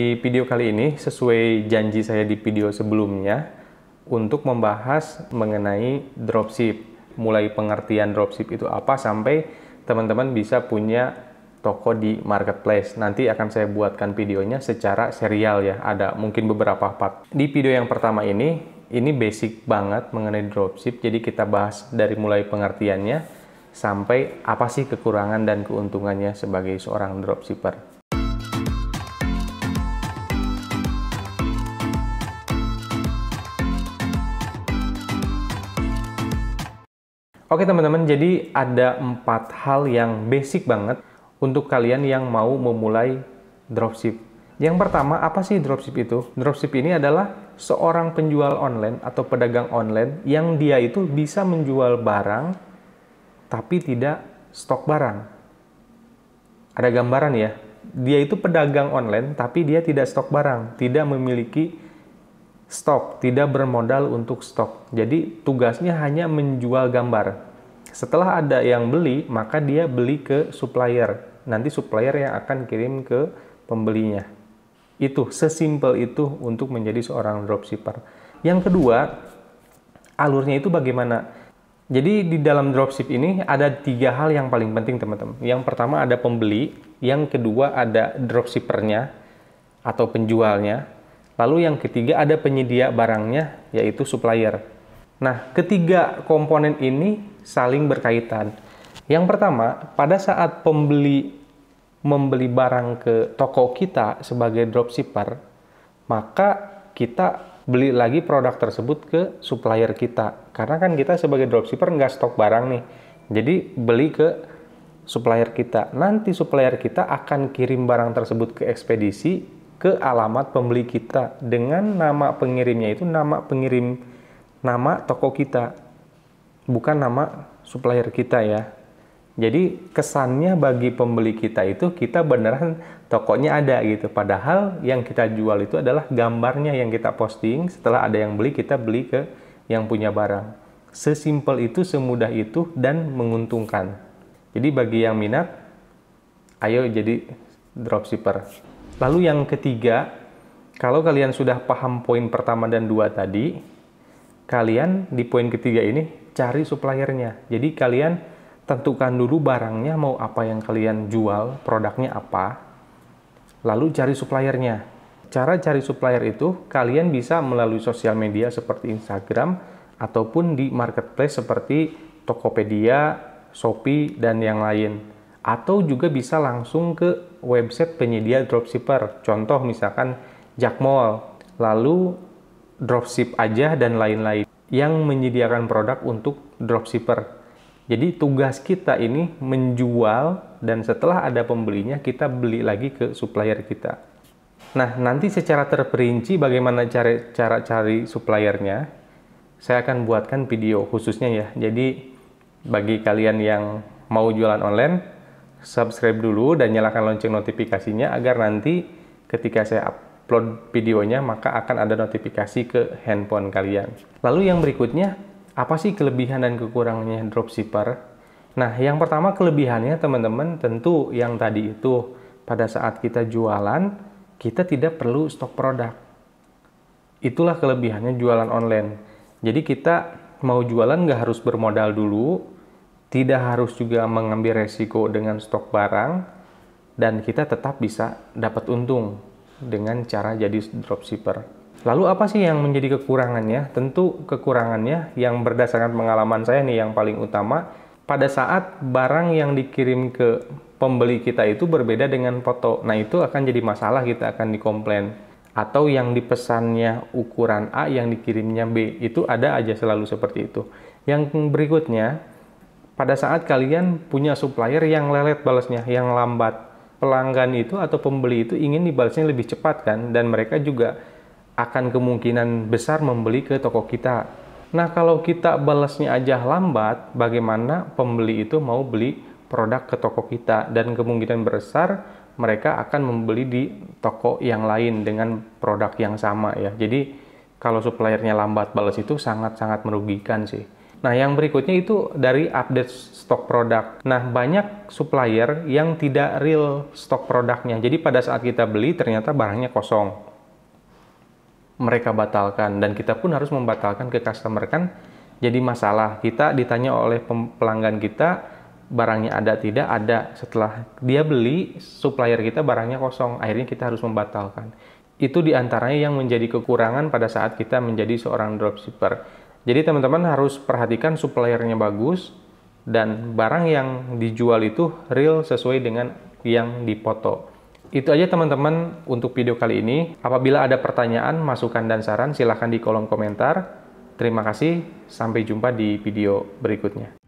Di video kali ini, sesuai janji saya di video sebelumnya, untuk membahas mengenai dropship. Mulai pengertian dropship itu apa, sampai teman-teman bisa punya toko di marketplace. Nanti akan saya buatkan videonya secara serial ya, ada mungkin beberapa part. Di video yang pertama ini basic banget mengenai dropship, jadi kita bahas dari mulai pengertiannya, sampai apa sih kekurangan dan keuntungannya sebagai seorang dropshipper. Oke teman-teman, jadi ada 4 hal yang basic banget untuk kalian yang mau memulai dropship. Yang pertama, apa sih dropship itu? Dropship ini adalah seorang penjual online atau pedagang online yang dia itu bisa menjual barang tapi tidak stok barang. Ada gambaran ya? Dia itu pedagang online tapi dia tidak stok barang, tidak memiliki stok, tidak bermodal untuk stok. Jadi tugasnya hanya menjual gambar. Setelah ada yang beli, maka dia beli ke supplier. Nanti supplier yang akan kirim ke pembelinya. Itu sesimpel itu untuk menjadi seorang dropshipper. Yang kedua, alurnya itu bagaimana? Jadi di dalam dropship ini ada 3 hal yang paling penting teman-teman. Yang pertama ada pembeli, yang kedua ada dropshippernya atau penjualnya. Lalu yang ketiga ada penyedia barangnya, yaitu supplier. Nah, ketiga komponen ini saling berkaitan. Yang pertama, pada saat pembeli membeli barang ke toko kita sebagai dropshipper, maka kita beli lagi produk tersebut ke supplier kita. Karena kan kita sebagai dropshipper nggak stok barang nih. Jadi beli ke supplier kita. Nanti supplier kita akan kirim barang tersebut ke ekspedisi, ke alamat pembeli kita dengan nama pengirimnya itu nama toko kita, bukan nama supplier kita ya. Jadi kesannya bagi pembeli kita itu kita beneran tokonya ada gitu, padahal yang kita jual itu adalah gambarnya yang kita posting. Setelah ada yang beli, kita beli ke yang punya barang. Sesimpel itu, semudah itu, dan menguntungkan. Jadi bagi yang minat, ayo jadi dropshipper. Lalu yang ketiga, kalau kalian sudah paham poin pertama dan 2 tadi, kalian di poin ketiga ini cari suppliernya. Jadi kalian tentukan dulu barangnya mau apa yang kalian jual, produknya apa, lalu cari suppliernya. Cara cari supplier itu kalian bisa melalui sosial media seperti Instagram, ataupun di marketplace seperti Tokopedia, Shopee, dan yang lain. Atau juga bisa langsung ke website penyedia dropshipper, contoh misalkan Jackmall, lalu dropship aja dan lain-lain yang menyediakan produk untuk dropshipper. Jadi tugas kita ini menjual, dan setelah ada pembelinya kita beli lagi ke supplier kita. Nah, nanti secara terperinci bagaimana cara cari suppliernya, saya akan buatkan video khususnya ya. Jadi bagi kalian yang mau jualan online, subscribe dulu dan nyalakan lonceng notifikasinya agar nanti ketika saya upload videonya maka akan ada notifikasi ke handphone kalian. Lalu yang berikutnya, apa sih kelebihan dan kekurangannya dropshipper? Nah, yang pertama kelebihannya teman-teman tentu yang tadi itu, pada saat kita jualan kita tidak perlu stok produk. Itulah kelebihannya jualan online. Jadi kita mau jualan nggak harus bermodal dulu, tidak harus juga mengambil resiko dengan stok barang, dan kita tetap bisa dapat untung dengan cara jadi dropshipper. Lalu apa sih yang menjadi kekurangannya? Tentu kekurangannya yang berdasarkan pengalaman saya nih yang paling utama, pada saat barang yang dikirim ke pembeli kita itu berbeda dengan foto. Nah, itu akan jadi masalah, kita akan dikomplain. Atau yang dipesannya ukuran A, yang dikirimnya B, itu ada aja selalu seperti itu. Yang berikutnya, pada saat kalian punya supplier yang lelet balasnya, yang lambat, pelanggan itu atau pembeli itu ingin dibalasnya lebih cepat kan, dan mereka juga akan kemungkinan besar membeli ke toko kita. Nah, kalau kita balasnya aja lambat, bagaimana pembeli itu mau beli produk ke toko kita? Dan kemungkinan besar mereka akan membeli di toko yang lain dengan produk yang sama ya. Jadi kalau suppliernya lambat balas itu sangat-sangat merugikan sih. Nah, yang berikutnya itu dari update stok produk. Nah, banyak supplier yang tidak real stok produknya. Jadi pada saat kita beli ternyata barangnya kosong. Mereka batalkan dan kita pun harus membatalkan ke customer, kan jadi masalah. Kita ditanya oleh pelanggan kita barangnya ada tidak ada. Setelah dia beli, supplier kita barangnya kosong. Akhirnya kita harus membatalkan. Itu diantaranya yang menjadi kekurangan pada saat kita menjadi seorang dropshipper. Jadi teman-teman harus perhatikan suppliernya bagus dan barang yang dijual itu real sesuai dengan yang dipoto. Itu aja teman-teman untuk video kali ini. Apabila ada pertanyaan, masukan, dan saran silahkan di kolom komentar. Terima kasih, sampai jumpa di video berikutnya.